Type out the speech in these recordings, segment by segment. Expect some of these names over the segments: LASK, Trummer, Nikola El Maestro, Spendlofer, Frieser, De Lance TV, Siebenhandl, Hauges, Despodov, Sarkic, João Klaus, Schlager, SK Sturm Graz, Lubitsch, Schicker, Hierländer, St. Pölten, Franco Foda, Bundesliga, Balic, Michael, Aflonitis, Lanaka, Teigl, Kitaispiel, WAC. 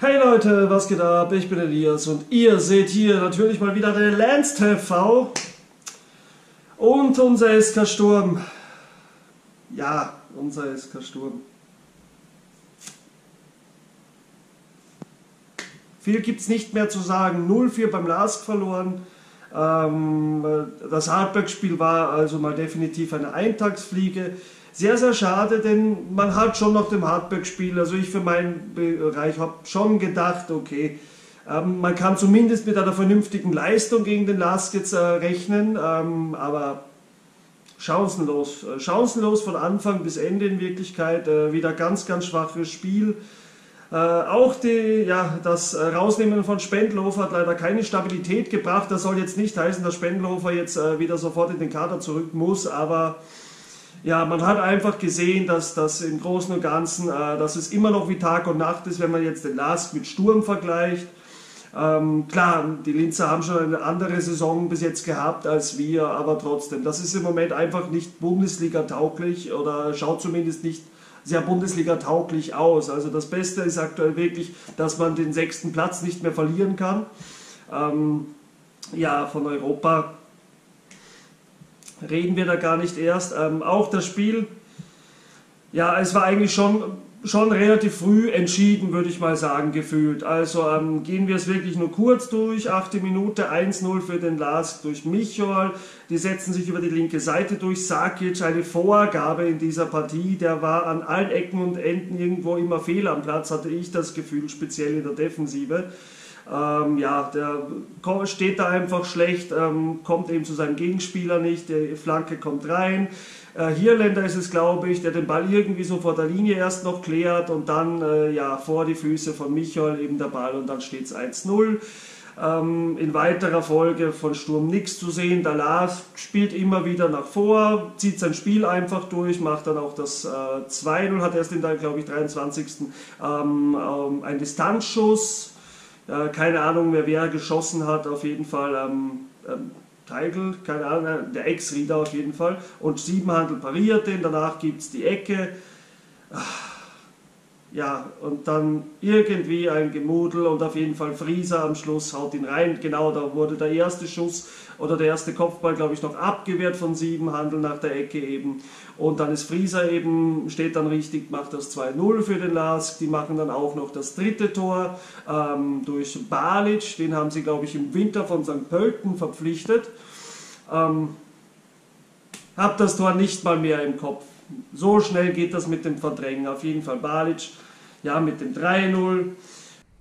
Hey Leute, was geht ab? Ich bin Elias und ihr seht hier natürlich mal wieder De Lance TV und unser SK Sturm. Ja, unser SK Sturm. Viel gibt es nicht mehr zu sagen. 0-4 beim LASK verloren. Das Hardback-Spiel war also mal definitiv eine Eintagsfliege. Sehr, sehr schade, denn man hat schon nach dem Hardback-Spiel, also ich für meinen Bereich habe schon gedacht, okay, man kann zumindest mit einer vernünftigen Leistung gegen den LASK jetzt rechnen, aber chancenlos. Chancenlos von Anfang bis Ende in Wirklichkeit, wieder ganz, ganz schwaches Spiel. Auch das Rausnehmen von Spendlofer hat leider keine Stabilität gebracht. Das soll jetzt nicht heißen, dass Spendlofer jetzt wieder sofort in den Kader zurück muss, aber ja, man hat einfach gesehen, dass das im Großen und Ganzen, dass es immer noch wie Tag und Nacht ist, wenn man jetzt den LASK mit Sturm vergleicht. Klar, die Linzer haben schon eine andere Saison bis jetzt gehabt als wir, aber trotzdem, das ist im Moment einfach nicht Bundesliga-tauglich oder schaut zumindest nicht sehr Bundesliga-tauglich aus. Also das Beste ist aktuell wirklich, dass man den 6. Platz nicht mehr verlieren kann. Ja, von Europa reden wir da gar nicht erst. Auch das Spiel, ja, es war eigentlich schon relativ früh entschieden, würde ich mal sagen, gefühlt. Also gehen wir es wirklich nur kurz durch. 8. Minute, 1-0 für den LASK durch Michael. Die setzen sich über die linke Seite durch. Sarkic, eine Vorgabe in dieser Partie. Der war an allen Ecken und Enden irgendwo immer fehl am Platz, hatte ich das Gefühl, speziell in der Defensive. Ja, der steht da einfach schlecht, kommt eben zu seinem Gegenspieler nicht, die Flanke kommt rein. Hierländer ist es, glaube ich, der den Ball irgendwie so vor der Linie erst noch klärt und dann ja, vor die Füße von Michael eben der Ball und dann steht es 1-0. In weiterer Folge von Sturm nichts zu sehen. Der LASK spielt immer wieder nach vor, zieht sein Spiel einfach durch, macht dann auch das 2-0, hat erst in der, glaube ich, 23. Einen Distanzschuss. Keine Ahnung mehr, wer geschossen hat, auf jeden Fall Teigl, keine Ahnung, der Ex-Rieder auf jeden Fall. Und Siebenhandl pariert den, danach gibt es die Ecke. Ja, und dann irgendwie ein Gemudel und auf jeden Fall Frieser am Schluss haut ihn rein. Genau, da wurde der erste Schuss oder der erste Kopfball, glaube ich, noch abgewehrt von Siebenhandl nach der Ecke eben. Und dann ist Frieser eben, steht dann richtig, macht das 2-0 für den LASK. Die machen dann auch noch das dritte Tor durch Balic. Den haben sie, glaube ich, im Winter von St. Pölten verpflichtet. Hab das Tor nicht mal mehr im Kopf. So schnell geht das mit dem Verdrängen. Auf jeden Fall Balic, ja, mit dem 3-0.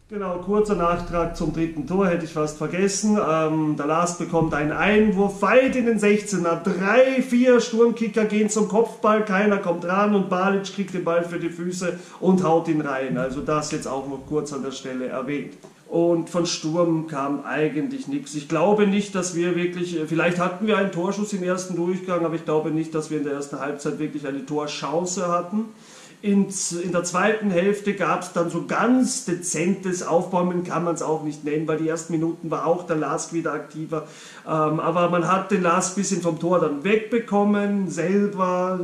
Genau, kurzer Nachtrag zum dritten Tor, hätte ich fast vergessen. Der LASK bekommt einen Einwurf weit in den 16er. 3, 4 Sturmkicker gehen zum Kopfball, keiner kommt ran und Balic kriegt den Ball für die Füße und haut ihn rein. Also das jetzt auch noch kurz an der Stelle erwähnt. Und von Sturm kam eigentlich nichts. Ich glaube nicht, dass wir wirklich, vielleicht hatten wir einen Torschuss im ersten Durchgang, aber ich glaube nicht, dass wir in der ersten Halbzeit wirklich eine Torchance hatten. In der zweiten Hälfte gab es dann so ganz dezentes Aufbäumen, kann man es auch nicht nennen, weil die ersten Minuten war auch der LASK wieder aktiver. Aber man hat den LASK ein bisschen vom Tor dann wegbekommen, selber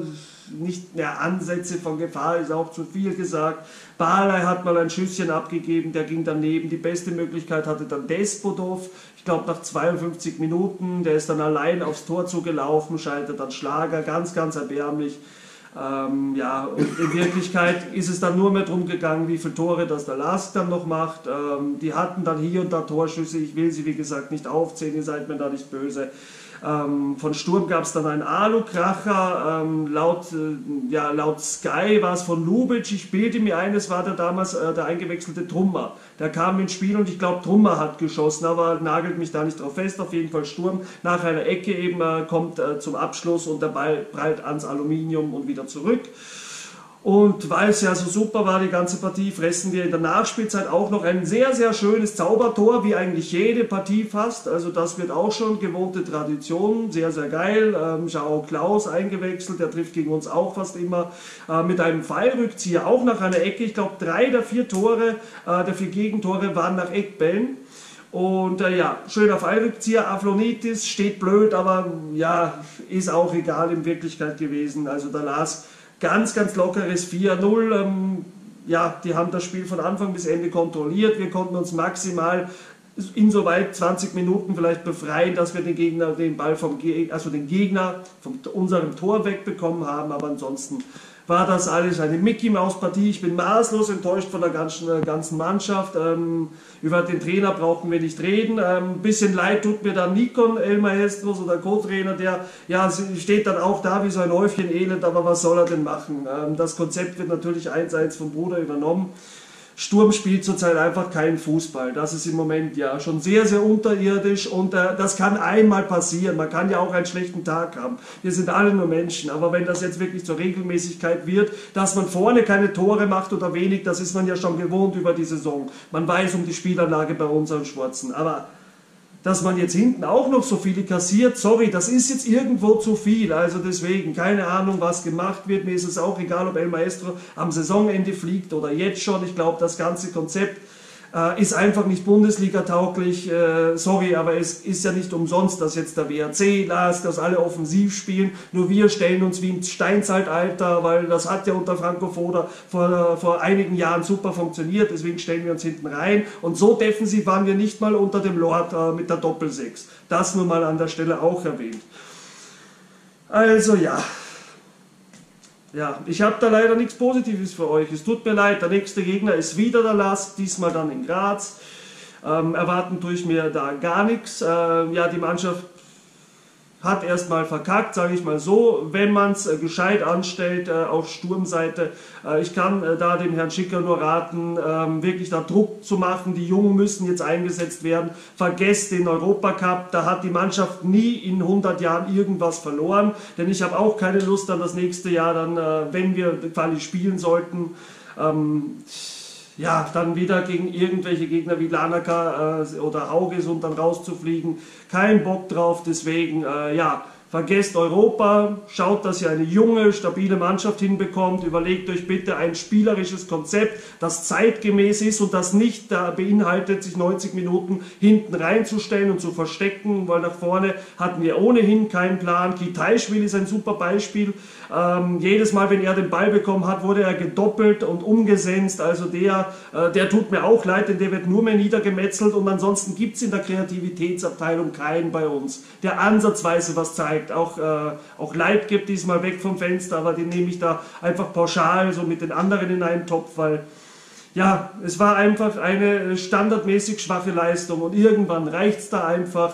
nicht mehr Ansätze von Gefahr, ist auch zu viel gesagt. Balic hat mal ein Schüsschen abgegeben, der ging daneben. Die beste Möglichkeit hatte dann Despodov. Ich glaube nach 52 Minuten, der ist dann allein aufs Tor zugelaufen, scheitert dann Schlager, ganz, ganz erbärmlich. Ja, und in Wirklichkeit ist es dann nur mehr darum gegangen, wie viele Tore das der LASK dann noch macht. Die hatten dann hier und da Torschüsse, ich will sie wie gesagt nicht aufzählen, ihr seid mir da nicht böse. Von Sturm gab es dann einen Alu-Kracher, laut Sky war es von Lubitsch, ich bilde mir ein, es war der damals der eingewechselte Trummer. Der kam ins Spiel und ich glaube Trummer hat geschossen, aber nagelt mich da nicht drauf fest, auf jeden Fall Sturm. Nach einer Ecke eben kommt zum Abschluss und der Ball prallt ans Aluminium und wieder zurück. Und weil es ja so super war, die ganze Partie, fressen wir in der Nachspielzeit auch noch ein sehr, sehr schönes Zaubertor, wie eigentlich jede Partie fast. Also das wird auch schon gewohnte Tradition, sehr, sehr geil. João Klaus eingewechselt, der trifft gegen uns auch fast immer. Mit einem Fallrückzieher, auch nach einer Ecke. Ich glaube 3 der 4 Tore, der 4 Gegentore waren nach Eckbällen. Und ja, schöner Fallrückzieher, Aflonitis, steht blöd, aber ja, ist auch egal in Wirklichkeit gewesen. Also der LASK ganz, ganz lockeres 4-0, ja, die haben das Spiel von Anfang bis Ende kontrolliert. Wir konnten uns maximal insoweit 20 Minuten vielleicht befreien, dass wir den Gegner, den Ball vom den Gegner von unserem Tor wegbekommen haben, aber ansonsten war das alles eine Mickey-Maus-Partie. Ich bin maßlos enttäuscht von der ganzen Mannschaft. Über den Trainer brauchen wir nicht reden. Ein bisschen leid tut mir dann Nikola El Maestro, so der Co-Trainer, der ja, steht dann auch da wie so ein Häufchen Elend, aber was soll er denn machen? Das Konzept wird natürlich einseits vom Bruder übernommen. Sturm spielt zurzeit einfach keinen Fußball. Das ist im Moment ja schon sehr, sehr unterirdisch und das kann einmal passieren. Man kann ja auch einen schlechten Tag haben. Wir sind alle nur Menschen, aber wenn das jetzt wirklich zur Regelmäßigkeit wird, dass man vorne keine Tore macht oder wenig, das ist man ja schon gewohnt über die Saison. Man weiß um die Spielanlage bei unseren Schwarzen, aber dass man jetzt hinten auch noch so viele kassiert, sorry, das ist jetzt irgendwo zu viel, also deswegen, keine Ahnung, was gemacht wird, mir ist es auch egal, ob El Maestro am Saisonende fliegt oder jetzt schon, ich glaube, das ganze Konzept ist einfach nicht Bundesliga-tauglich, sorry, aber es ist ja nicht umsonst, dass jetzt der WAC, LASK, dass alle offensiv spielen, nur wir stellen uns wie im Steinzeitalter, weil das hat ja unter Franco Foda vor einigen Jahren super funktioniert, deswegen stellen wir uns hinten rein und so defensiv waren wir nicht mal unter dem Lord mit der Doppel-6, das nur mal an der Stelle auch erwähnt. Also ja. Ja, ich habe da leider nichts Positives für euch. Es tut mir leid, der nächste Gegner ist wieder der LASK, diesmal dann in Graz. Erwarten tue ich mir da gar nichts. Ja, die Mannschaft hat erstmal verkackt, sage ich mal so, wenn man es gescheit anstellt auf Sturmseite. Ich kann da dem Herrn Schicker nur raten, wirklich da Druck zu machen. Die Jungen müssen jetzt eingesetzt werden. Vergesst den Europacup, da hat die Mannschaft nie in 100 Jahren irgendwas verloren. Denn ich habe auch keine Lust an das nächste Jahr, dann, wenn wir Quali spielen sollten, ja, dann wieder gegen irgendwelche Gegner wie Lanaka oder Hauges und dann rauszufliegen. Kein Bock drauf, deswegen, ja, vergesst Europa, schaut, dass ihr eine junge, stabile Mannschaft hinbekommt, überlegt euch bitte ein spielerisches Konzept, das zeitgemäß ist und das nicht beinhaltet, sich 90 Minuten hinten reinzustellen und zu verstecken, weil nach vorne hatten wir ohnehin keinen Plan. Kitaispiel ist ein super Beispiel. Jedes Mal, wenn er den Ball bekommen hat, wurde er gedoppelt und umgesenzt. Also der tut mir auch leid, denn der wird nur mehr niedergemetzelt und ansonsten gibt es in der Kreativitätsabteilung keinen bei uns, der ansatzweise was zeigt. Auch Leid gibt diesmal weg vom Fenster, aber den nehme ich da einfach pauschal so mit den anderen in einen Topf, weil ja, es war einfach eine standardmäßig schwache Leistung und irgendwann reicht es da einfach.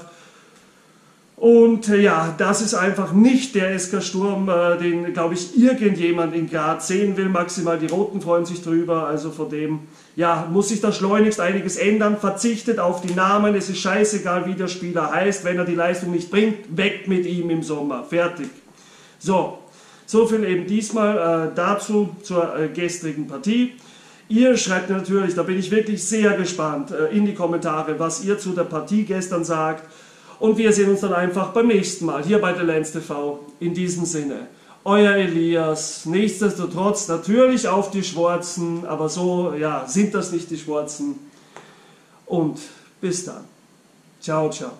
Und ja, das ist einfach nicht der SK Sturm, den, glaube ich, irgendjemand in Graz sehen will. Maximal die Roten freuen sich drüber. Also von dem, ja, muss sich da schleunigst einiges ändern. Verzichtet auf die Namen. Es ist scheißegal, wie der Spieler heißt. Wenn er die Leistung nicht bringt, weg mit ihm im Sommer. Fertig. So, so viel eben diesmal dazu zur gestrigen Partie. Ihr schreibt natürlich, da bin ich wirklich sehr gespannt in die Kommentare, was ihr zu der Partie gestern sagt. Und wir sehen uns dann einfach beim nächsten Mal hier bei De Lance TV. In diesem Sinne, euer Elias. Nichtsdestotrotz natürlich auf die Schwarzen, aber so ja, sind das nicht die Schwarzen. Und bis dann. Ciao, ciao.